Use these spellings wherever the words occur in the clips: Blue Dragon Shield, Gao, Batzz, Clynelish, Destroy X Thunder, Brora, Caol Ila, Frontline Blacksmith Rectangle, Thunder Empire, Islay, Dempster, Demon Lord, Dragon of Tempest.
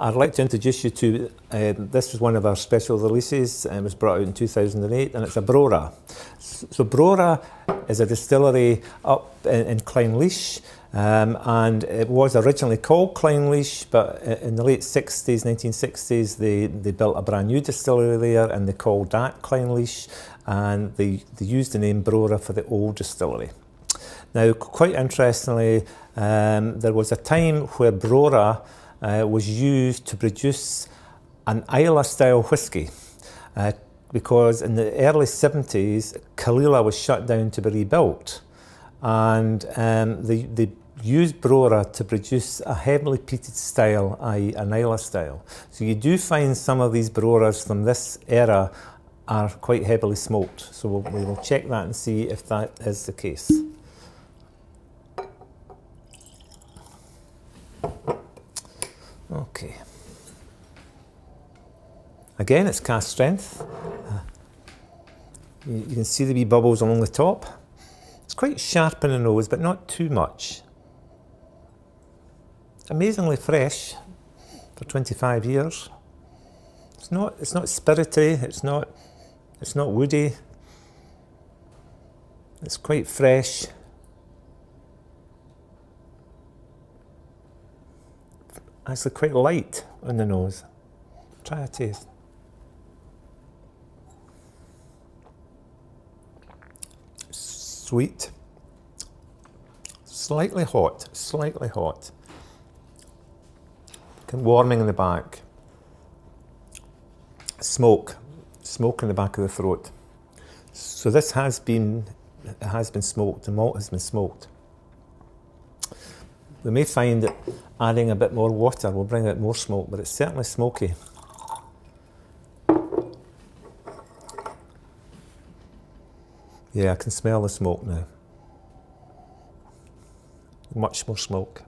I'd like to introduce you to, this was one of our special releases and was brought out in 2008, and it's a Brora. So Brora is a distillery up in Clynelish, and it was originally called Clynelish, but in the late 60s, 1960s, they built a brand new distillery there and they called that Clynelish, and they used the name Brora for the old distillery. Now, quite interestingly, there was a time where Brora was used to produce an Islay-style whisky, because in the early 70s, Caol Ila was shut down to be rebuilt, and they used Brora to produce a heavily peated style, i.e. an Islay-style. So you do find some of these Broras from this era are quite heavily smoked, so we will check that and see if that is the case. Okay. Again, it's cask strength. You can see the wee bubbles along the top. It's quite sharp in the nose, but not too much. Amazingly fresh for 25 years. It's not spirity. It's not woody. It's quite fresh. Actually quite light on the nose. Try a taste. Sweet. Slightly hot, slightly hot. Warming in the back. Smoke in the back of the throat. So this has been smoked, the malt has been smoked. We may find that adding a bit more water will bring out more smoke, but it's certainly smoky. Yeah, I can smell the smoke now. Much more smoke.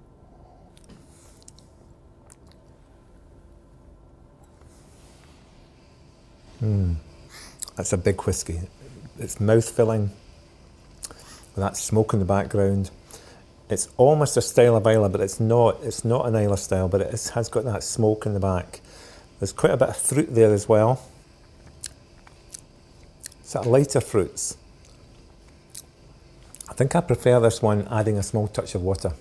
That's a big whisky. It's mouth-filling, with that smoke in the background. It's almost a style of Islay, but it's not an Islay style, but it has got that smoke in the back. There's quite a bit of fruit there as well. Sort of lighter fruits. I think I prefer this one adding a small touch of water.